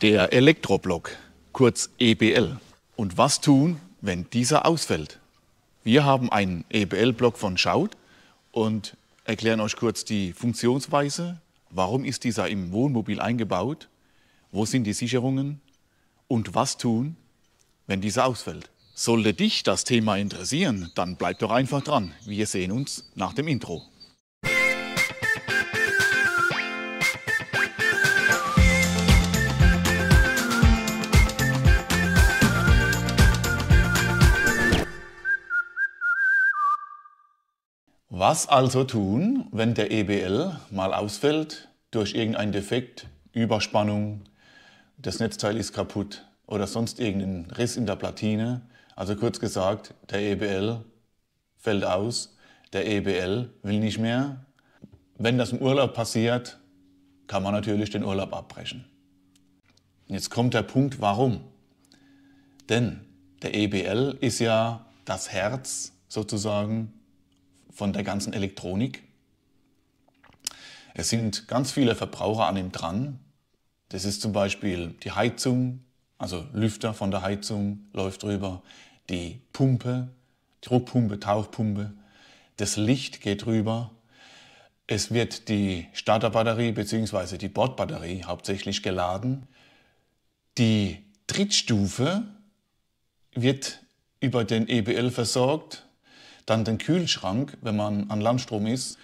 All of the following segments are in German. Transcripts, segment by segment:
Der Elektroblock, kurz EBL. Und was tun, wenn dieser ausfällt? Wir haben einen EBL-Block von Schaudt und erklären euch kurz die Funktionsweise. Warum ist dieser im Wohnmobil eingebaut? Wo sind die Sicherungen? Und was tun, wenn dieser ausfällt? Sollte dich das Thema interessieren, dann bleib doch einfach dran. Wir sehen uns nach dem Intro. Was also tun, wenn der EBL mal ausfällt durch irgendeinen Defekt, Überspannung, das Netzteil ist kaputt oder sonst irgendeinen Riss in der Platine? Also kurz gesagt, der EBL fällt aus, der EBL will nicht mehr. Wenn das im Urlaub passiert, kann man natürlich den Urlaub abbrechen. Jetzt kommt der Punkt, warum? Denn der EBL ist ja das Herz sozusagen von der ganzen Elektronik. Es sind ganz viele Verbraucher an ihm dran. Das ist zum Beispiel die Heizung, also Lüfter von der Heizung läuft drüber, die Pumpe, Druckpumpe, Tauchpumpe, das Licht geht drüber. Es wird die Starterbatterie bzw. die Bordbatterie hauptsächlich geladen. Die Trittstufe wird über den EBL versorgt. Dann den Kühlschrank, wenn man an Landstrom ist,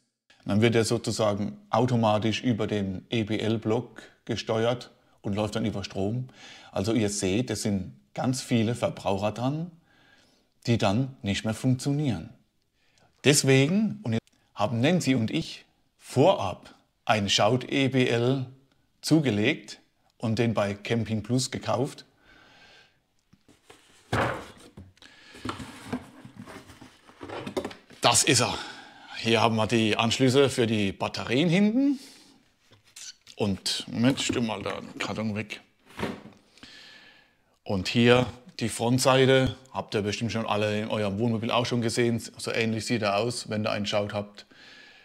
dann wird er sozusagen automatisch über den EBL-Block gesteuert und läuft dann über Strom. Also ihr seht, es sind ganz viele Verbraucher dran, die dann nicht mehr funktionieren. Deswegen haben Nancy und ich vorab einen Schaudt EBL zugelegt und den bei Camping Plus gekauft. Das ist er. Hier haben wir die Anschlüsse für die Batterien hinten. Und Moment, ich stimme mal den Karton weg. Und hier die Frontseite. Habt ihr bestimmt schon alle in eurem Wohnmobil auch schon gesehen. So ähnlich sieht er aus, wenn ihr einen Schaudt habt.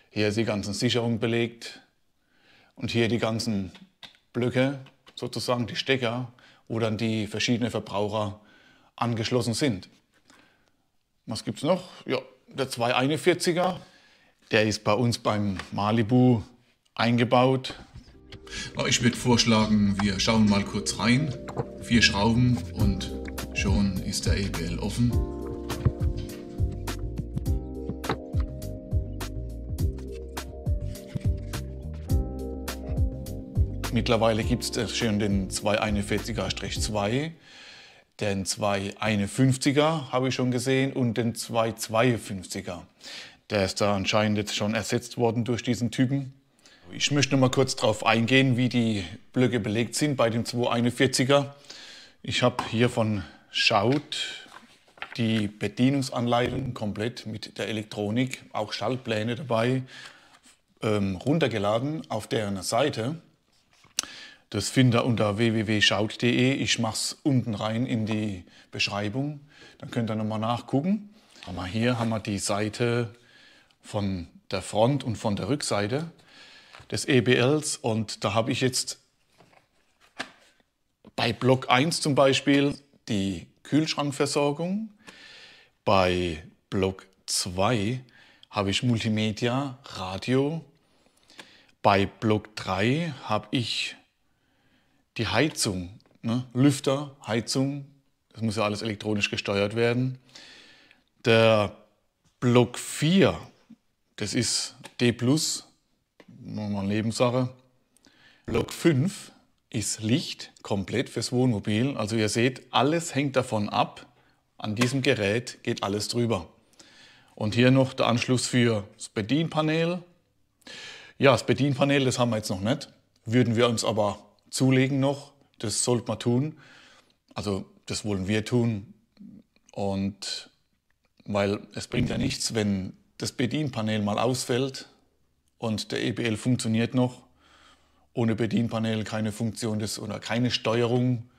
Hier ist die ganzen Sicherungen belegt. Und hier die ganzen Blöcke, sozusagen die Stecker, wo dann die verschiedenen Verbraucher angeschlossen sind. Was gibt's noch? Ja. Der 241er, der ist bei uns beim Malibu eingebaut. Ich würde vorschlagen, wir schauen mal kurz rein. 4 Schrauben und schon ist der EBL offen. Mittlerweile gibt es schon den 241er-2. Den 251er habe ich schon gesehen und den 252er. Der ist da anscheinend jetzt schon ersetzt worden durch diesen Typen. Ich möchte noch mal kurz darauf eingehen, wie die Blöcke belegt sind bei dem 241er. Ich habe hier von Schaudt die Bedienungsanleitung komplett mit der Elektronik, auch Schaltpläne dabei, runtergeladen auf deren Seite. Das findet ihr unter www.schaudt.de. Ich mache es unten rein in die Beschreibung. Dann könnt ihr nochmal nachgucken. Aber hier haben wir die Seite von der Front und von der Rückseite des EBLs. Und da habe ich jetzt bei Block 1 zum Beispiel die Kühlschrankversorgung. Bei Block 2 habe ich Multimedia, Radio. Bei Block 3 habe ich die Heizung, ne? Lüfter, Heizung, das muss ja alles elektronisch gesteuert werden. Der Block 4, das ist D-Plus, nochmal eine Nebensache. Block 5 ist Licht, komplett fürs Wohnmobil. Also ihr seht, alles hängt davon ab. An diesem Gerät geht alles drüber. Und hier noch der Anschluss für das Bedienpanel. Ja, das Bedienpanel, das haben wir jetzt noch nicht. Würden wir uns aber zulegen noch, das sollte man tun, also das wollen wir tun, und weil es bringt ja nichts, wenn das Bedienpanel mal ausfällt und der EBL funktioniert noch, ohne Bedienpanel keine Funktion des oder keine Steuerung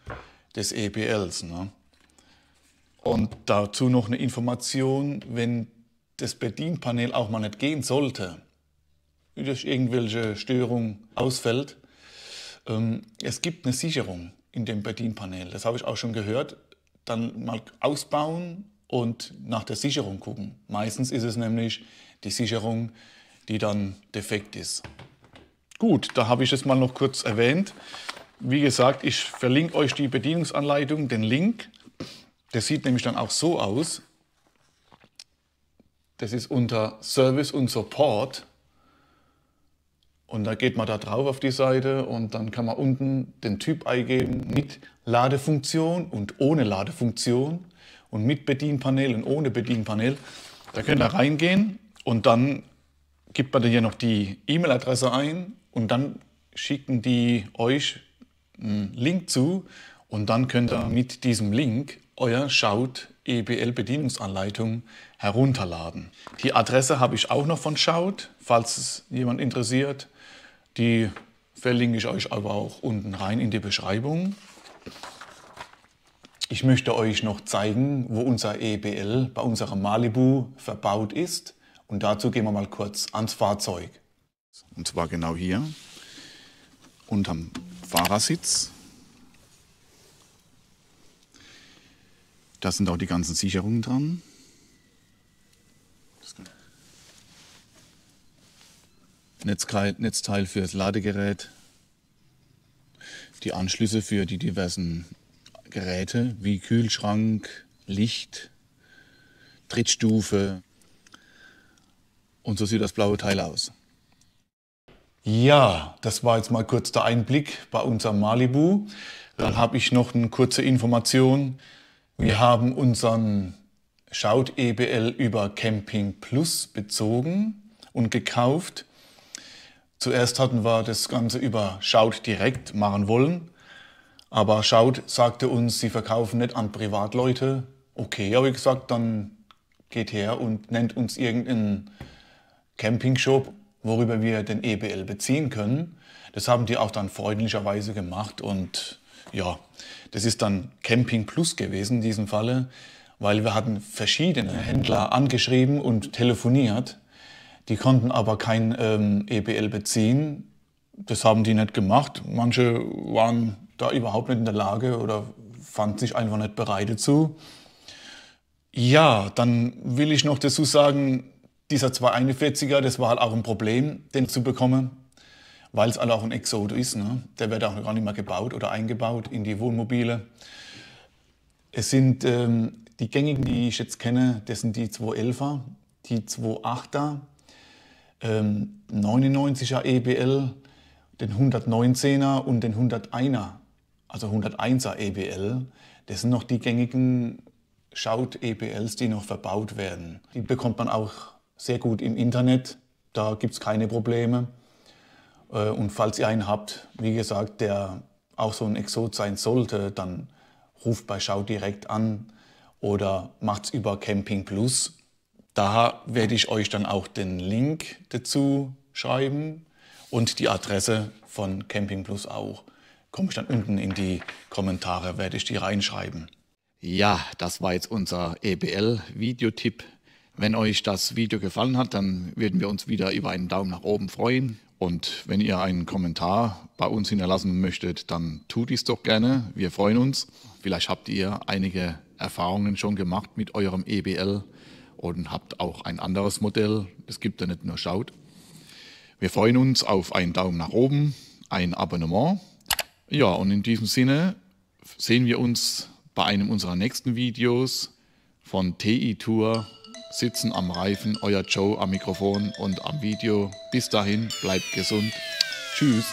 des EBLs. Ne? Und dazu noch eine Information, wenn das Bedienpanel auch mal nicht gehen sollte, durch irgendwelche Störung ausfällt, es gibt eine Sicherung, in dem Bedienpanel. Das habe ich auch schon gehört. Dann mal ausbauen und nach der Sicherung gucken. Meistens ist es nämlich die Sicherung, die dann defekt ist. Gut, da habe ich es mal noch kurz erwähnt. Wie gesagt, ich verlinke euch die Bedienungsanleitung, den Link. Das sieht nämlich dann auch so aus. Das ist unter Service und Support. Und da geht man da drauf auf die Seite und dann kann man unten den Typ eingeben mit Ladefunktion und ohne Ladefunktion und mit Bedienpanel und ohne Bedienpanel. Da könnt ihr reingehen und dann gibt man dann hier noch die E-Mail-Adresse ein und dann schicken die euch einen Link zu und dann könnt ihr mit diesem Link euer Schaudt EBL Bedienungsanleitung herunterladen. Die Adresse habe ich auch noch von Schaudt, falls es jemand interessiert. Die verlinke ich euch aber auch unten rein in die Beschreibung. Ich möchte euch noch zeigen, wo unser EBL bei unserem Malibu verbaut ist. Und dazu gehen wir mal kurz ans Fahrzeug. Und zwar genau hier, unterm Fahrersitz. Da sind auch die ganzen Sicherungen dran. Netzteil für das Ladegerät, die Anschlüsse für die diversen Geräte wie Kühlschrank, Licht, Trittstufe und so sieht das blaue Teil aus. Ja, das war jetzt mal kurz der Einblick bei unserem Malibu. Dann habe ich noch eine kurze Information. Wir haben unseren Schaudt EBL über Camping Plus bezogen und gekauft. Zuerst hatten wir das Ganze über Schaudt direkt machen wollen, aber Schaudt sagte uns, sie verkaufen nicht an Privatleute. Okay, habe ich gesagt, dann geht her und nennt uns irgendeinen Campingshop, worüber wir den EBL beziehen können. Das haben die auch dann freundlicherweise gemacht und ja, das ist dann Camping Plus gewesen in diesem Falle, weil wir hatten verschiedene Händler angeschrieben und telefoniert. Die konnten aber kein EBL beziehen. Das haben die nicht gemacht. Manche waren da überhaupt nicht in der Lage oder fanden sich einfach nicht bereit dazu. Ja, dann will ich noch dazu sagen, dieser 241er, das war halt auch ein Problem, den zu bekommen. Weil es halt auch ein Exodo ist, ne? Der wird auch gar nicht mehr gebaut oder eingebaut in die Wohnmobile. Es sind die gängigen, die ich jetzt kenne, das sind die 211er, die 208er, 99er EBL, den 119er und den 101er, also 101er EBL. Das sind noch die gängigen Schaudt EBLs, die noch verbaut werden. Die bekommt man auch sehr gut im Internet, da gibt es keine Probleme. Und falls ihr einen habt, wie gesagt, der auch so ein Exot sein sollte, dann ruft bei Schaudt direkt an oder macht es über Camping Plus. Da werde ich euch dann auch den Link dazu schreiben und die Adresse von Camping Plus auch. Komme ich dann unten in die Kommentare, werde ich die reinschreiben. Ja, das war jetzt unser EBL-Videotipp. Wenn euch das Video gefallen hat, dann würden wir uns wieder über einen Daumen nach oben freuen. Und wenn ihr einen Kommentar bei uns hinterlassen möchtet, dann tut dies doch gerne. Wir freuen uns. Vielleicht habt ihr einige Erfahrungen schon gemacht mit eurem EBL und habt auch ein anderes Modell. Es gibt ja nicht nur Schaudt. Wir freuen uns auf einen Daumen nach oben, ein Abonnement. Ja, und in diesem Sinne sehen wir uns bei einem unserer nächsten Videos von TI Tour. Sitzen am Reifen, euer Joe am Mikrofon und am Video. Bis dahin, bleibt gesund. Tschüss.